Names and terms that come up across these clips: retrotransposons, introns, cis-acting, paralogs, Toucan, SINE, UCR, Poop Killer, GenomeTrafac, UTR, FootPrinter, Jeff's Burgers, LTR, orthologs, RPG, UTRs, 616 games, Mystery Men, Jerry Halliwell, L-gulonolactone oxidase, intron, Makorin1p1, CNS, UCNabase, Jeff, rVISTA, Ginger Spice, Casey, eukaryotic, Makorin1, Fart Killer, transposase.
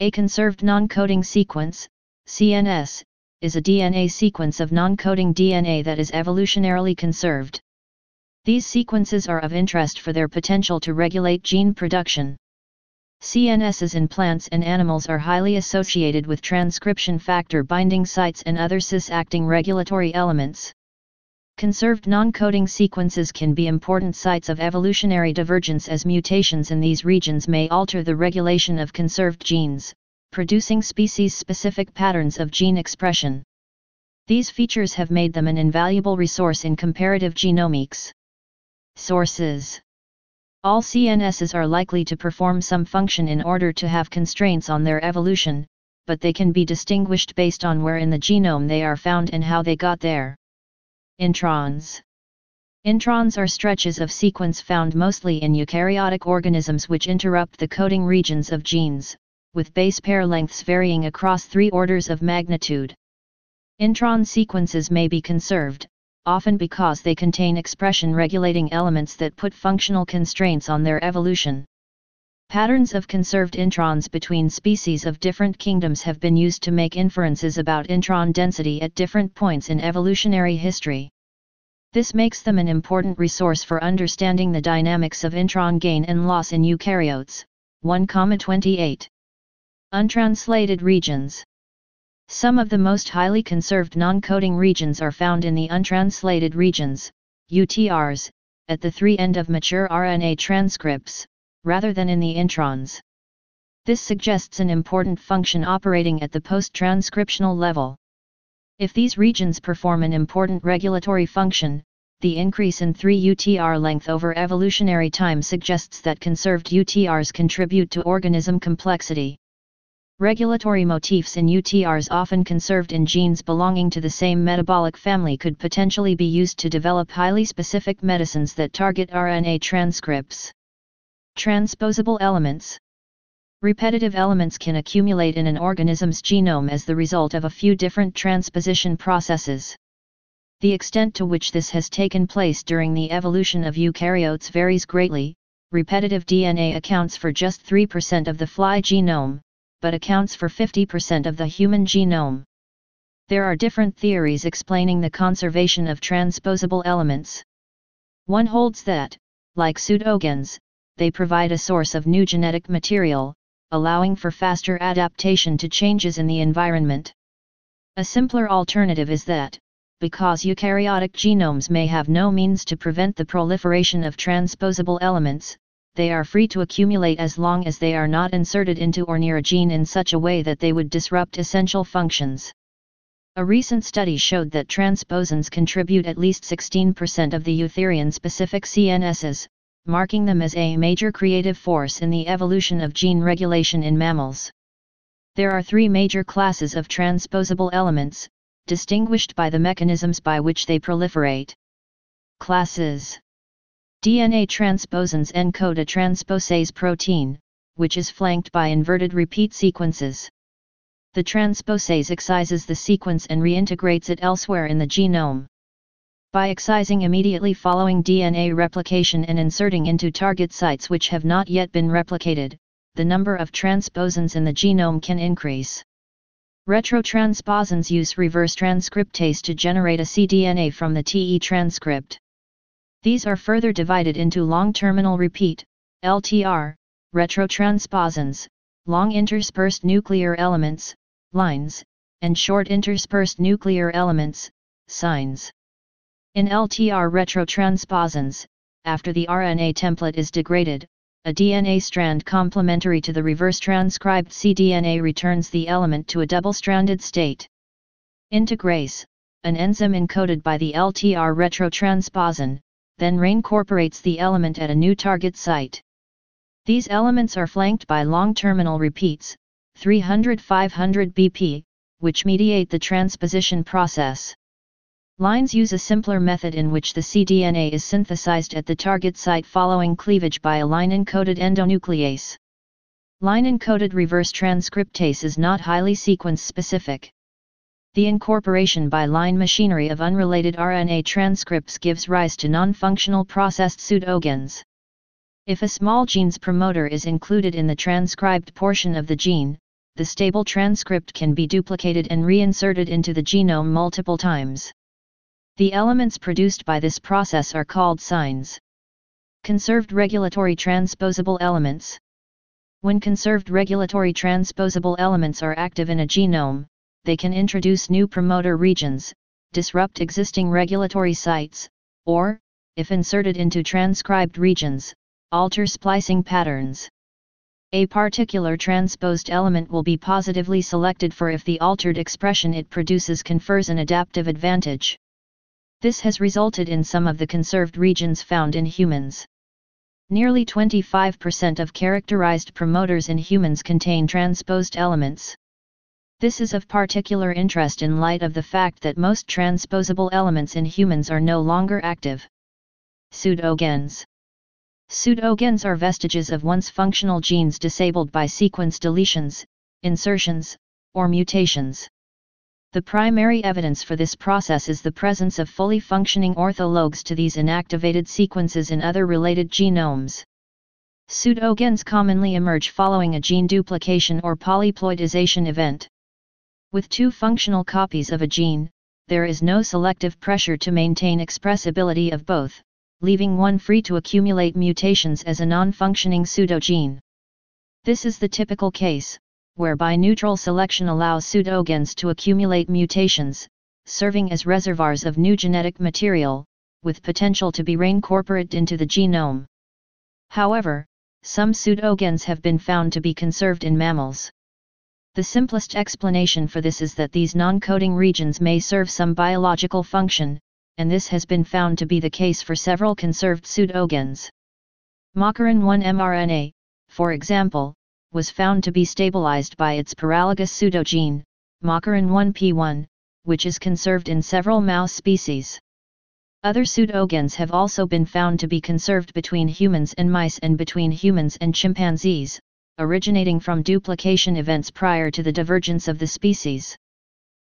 A conserved non-coding sequence, CNS, is a DNA sequence of non-coding DNA that is evolutionarily conserved. These sequences are of interest for their potential to regulate gene production. CNSs in plants and animals are highly associated with transcription factor binding sites and other cis-acting regulatory elements. Conserved non-coding sequences can be important sites of evolutionary divergence, as mutations in these regions may alter the regulation of conserved genes, producing species-specific patterns of gene expression. These features have made them an invaluable resource in comparative genomics. Sources: all CNSs are likely to perform some function in order to have constraints on their evolution, but they can be distinguished based on where in the genome they are found and how they got there. Introns. Introns are stretches of sequence found mostly in eukaryotic organisms which interrupt the coding regions of genes, with base pair lengths varying across 3 orders of magnitude. Intron sequences may be conserved, often because they contain expression-regulating elements that put functional constraints on their evolution. Patterns of conserved introns between species of different kingdoms have been used to make inferences about intron density at different points in evolutionary history. This makes them an important resource for understanding the dynamics of intron gain and loss in eukaryotes. 1,28. Untranslated regions. Some of the most highly conserved non-coding regions are found in the untranslated regions, UTRs, at the 3 end of mature RNA transcripts, rather than in the introns. This suggests an important function operating at the post-transcriptional level. If these regions perform an important regulatory function, the increase in 3 UTR length over evolutionary time suggests that conserved UTRs contribute to organism complexity. Regulatory motifs in UTRs often conserved in genes belonging to the same metabolic family could potentially be used to develop highly specific medicines that target RNA transcripts. Transposable elements. Repetitive elements can accumulate in an organism's genome as the result of a few different transposition processes. The extent to which this has taken place during the evolution of eukaryotes varies greatly. Repetitive DNA accounts for just 3% of the fly genome, but accounts for 50% of the human genome. There are different theories explaining the conservation of transposable elements. One holds that, like pseudogens, they provide a source of new genetic material, allowing for faster adaptation to changes in the environment. A simpler alternative is that, because eukaryotic genomes may have no means to prevent the proliferation of transposable elements, they are free to accumulate as long as they are not inserted into or near a gene in such a way that they would disrupt essential functions. A recent study showed that transposons contribute at least 16% of the eukaryon-specific CNSs, marking them as a major creative force in the evolution of gene regulation in mammals. There are 3 major classes of transposable elements, distinguished by the mechanisms by which they proliferate. Classes. DNA transposons encode a transposase protein, which is flanked by inverted repeat sequences. The transposase excises the sequence and reintegrates it elsewhere in the genome. By excising immediately following DNA replication and inserting into target sites which have not yet been replicated, the number of transposons in the genome can increase. Retrotransposons use reverse transcriptase to generate a cDNA from the TE transcript. These are further divided into long-terminal repeat, LTR, retrotransposons, long interspersed nuclear elements, lines, and short interspersed nuclear elements, sines. In LTR retrotransposons, after the RNA template is degraded, a DNA strand complementary to the reverse transcribed cDNA returns the element to a double-stranded state. Integrase, an enzyme encoded by the LTR retrotransposon, then reincorporates the element at a new target site. These elements are flanked by long-terminal repeats, 300–500 BP, which mediate the transposition process. Lines use a simpler method in which the cDNA is synthesized at the target site following cleavage by a line-encoded endonuclease. Line-encoded reverse transcriptase is not highly sequence-specific. The incorporation by line machinery of unrelated RNA transcripts gives rise to non-functional processed pseudogens. If a small gene's promoter is included in the transcribed portion of the gene, the stable transcript can be duplicated and reinserted into the genome multiple times. The elements produced by this process are called SINEs. Conserved regulatory transposable elements. When conserved regulatory transposable elements are active in a genome, they can introduce new promoter regions, disrupt existing regulatory sites, or, if inserted into transcribed regions, alter splicing patterns. A particular transposed element will be positively selected for if the altered expression it produces confers an adaptive advantage. This has resulted in some of the conserved regions found in humans. Nearly 25% of characterized promoters in humans contain transposed elements. This is of particular interest in light of the fact that most transposable elements in humans are no longer active. Pseudogens. Pseudogens are vestiges of once functional genes disabled by sequence deletions, insertions, or mutations. The primary evidence for this process is the presence of fully functioning orthologs to these inactivated sequences in other related genomes. Pseudogens commonly emerge following a gene duplication or polyploidization event. With two functional copies of a gene, there is no selective pressure to maintain expressibility of both, leaving one free to accumulate mutations as a non-functioning pseudogene. This is the typical case, whereby neutral selection allows pseudogens to accumulate mutations, serving as reservoirs of new genetic material, with potential to be reincorporated into the genome. However, some pseudogens have been found to be conserved in mammals. The simplest explanation for this is that these non-coding regions may serve some biological function, and this has been found to be the case for several conserved pseudogens. Makorin1 mRNA, for example, was found to be stabilized by its paralogous pseudogene, Makorin1p1, which is conserved in several mouse species. Other pseudogens have also been found to be conserved between humans and mice and between humans and chimpanzees, originating from duplication events prior to the divergence of the species.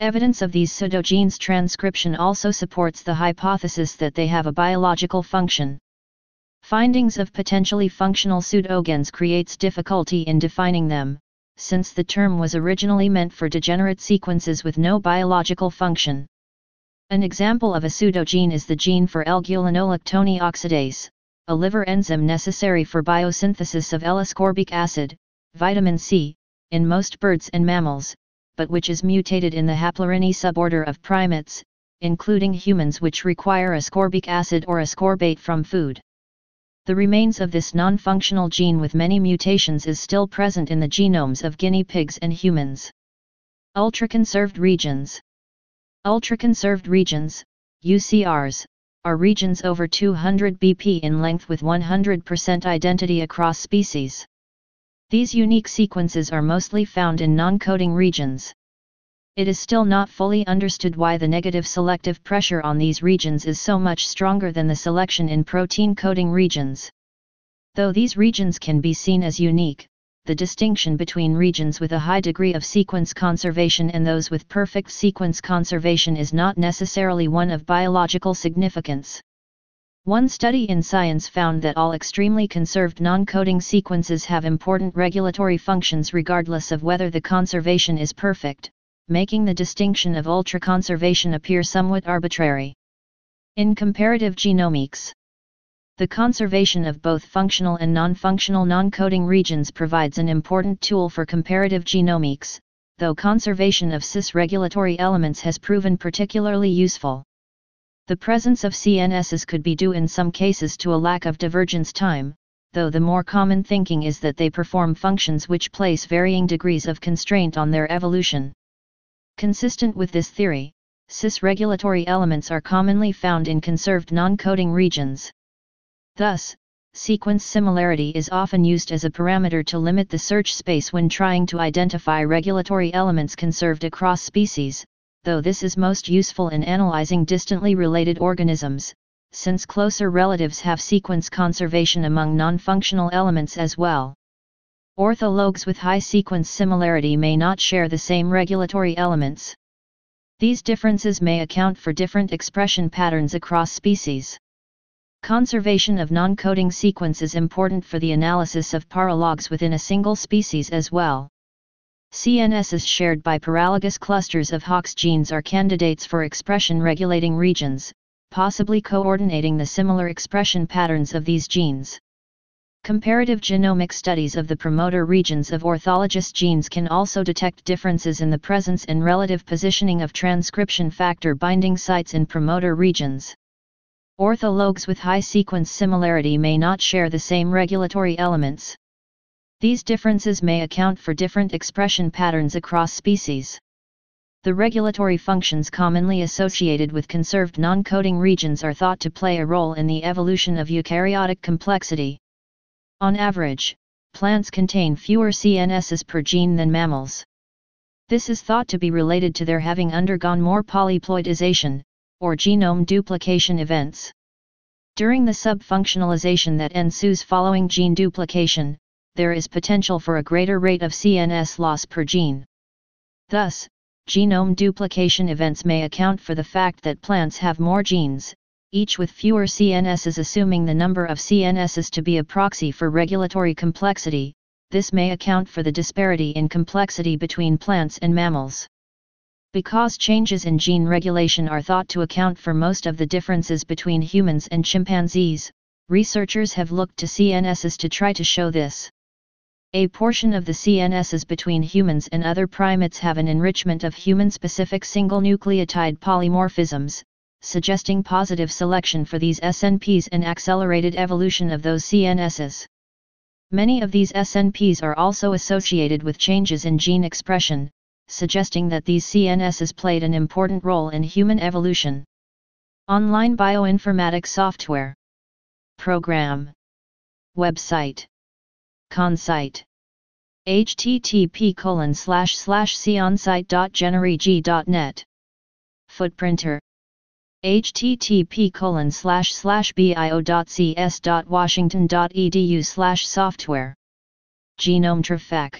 Evidence of these pseudogenes' transcription also supports the hypothesis that they have a biological function. Findings of potentially functional pseudogens creates difficulty in defining them, since the term was originally meant for degenerate sequences with no biological function. An example of a pseudogene is the gene for L-gulonolactone oxidase, a liver enzyme necessary for biosynthesis of L-ascorbic acid, vitamin C, in most birds and mammals, but which is mutated in the Haplorhini suborder of primates, including humans, which require ascorbic acid or ascorbate from food. The remains of this non-functional gene with many mutations is still present in the genomes of guinea pigs and humans. Ultraconserved regions. Ultraconserved regions, UCRs, are regions over 200 bp in length with 100% identity across species. These unique sequences are mostly found in non-coding regions. It is still not fully understood why the negative selective pressure on these regions is so much stronger than the selection in protein coding regions. Though these regions can be seen as unique, the distinction between regions with a high degree of sequence conservation and those with perfect sequence conservation is not necessarily one of biological significance. One study in Science found that all extremely conserved non-coding sequences have important regulatory functions regardless of whether the conservation is perfect, making the distinction of ultraconservation appear somewhat arbitrary. In comparative genomics, the conservation of both functional and non-functional non-coding regions provides an important tool for comparative genomics, though conservation of cis-regulatory elements has proven particularly useful. The presence of CNSs could be due in some cases to a lack of divergence time, though the more common thinking is that they perform functions which place varying degrees of constraint on their evolution. Consistent with this theory, cis-regulatory elements are commonly found in conserved non-coding regions. Thus, sequence similarity is often used as a parameter to limit the search space when trying to identify regulatory elements conserved across species, though this is most useful in analyzing distantly related organisms, since closer relatives have sequence conservation among non-functional elements as well. Orthologs with high sequence similarity may not share the same regulatory elements. These differences may account for different expression patterns across species. Conservation of non-coding sequence is important for the analysis of paralogs within a single species as well. CNSs shared by paralogous clusters of Hox genes are candidates for expression-regulating regions, possibly coordinating the similar expression patterns of these genes. Comparative genomic studies of the promoter regions of orthologous genes can also detect differences in the presence and relative positioning of transcription factor binding sites in promoter regions. Orthologs with high sequence similarity may not share the same regulatory elements. These differences may account for different expression patterns across species. The regulatory functions commonly associated with conserved non-coding regions are thought to play a role in the evolution of eukaryotic complexity. On average, plants contain fewer CNSs per gene than mammals. This is thought to be related to their having undergone more polyploidization, or genome duplication events. During the subfunctionalization that ensues following gene duplication, there is potential for a greater rate of CNS loss per gene. Thus, genome duplication events may account for the fact that plants have more genes, each with fewer CNSs. Assuming the number of CNSs to be a proxy for regulatory complexity, this may account for the disparity in complexity between plants and mammals. Because changes in gene regulation are thought to account for most of the differences between humans and chimpanzees, researchers have looked to CNSs to try to show this. A portion of the CNSs between humans and other primates have an enrichment of human-specific single-nucleotide polymorphisms, suggesting positive selection for these SNPs and accelerated evolution of those CNSs. Many of these SNPs are also associated with changes in gene expression, suggesting that these CNSs played an important role in human evolution. Online bioinformatics software. Program. Website. Consite. http://consite.generig.net. FootPrinter. http://bio.cs.washington.edu/software. GenomeTrafac.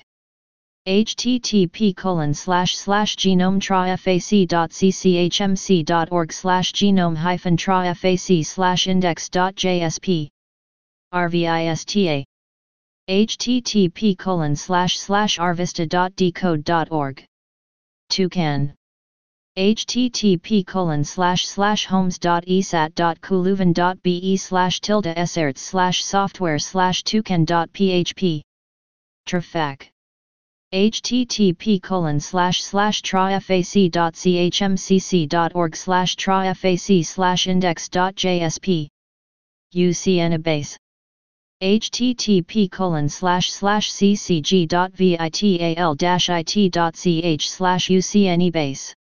http://genometrafac.cchmc.org/genome-trafac/index.jsp. rVISTA. http://rvista.decode.org. Toucan. http://homes.esat.kuluvan.be/tilde-asserts/software/toucan.php. Trafac. http://trafac.chmcc.org/trafac/index.jsp. UCNabase. http://ccg.vital-it.ch/ucnebase.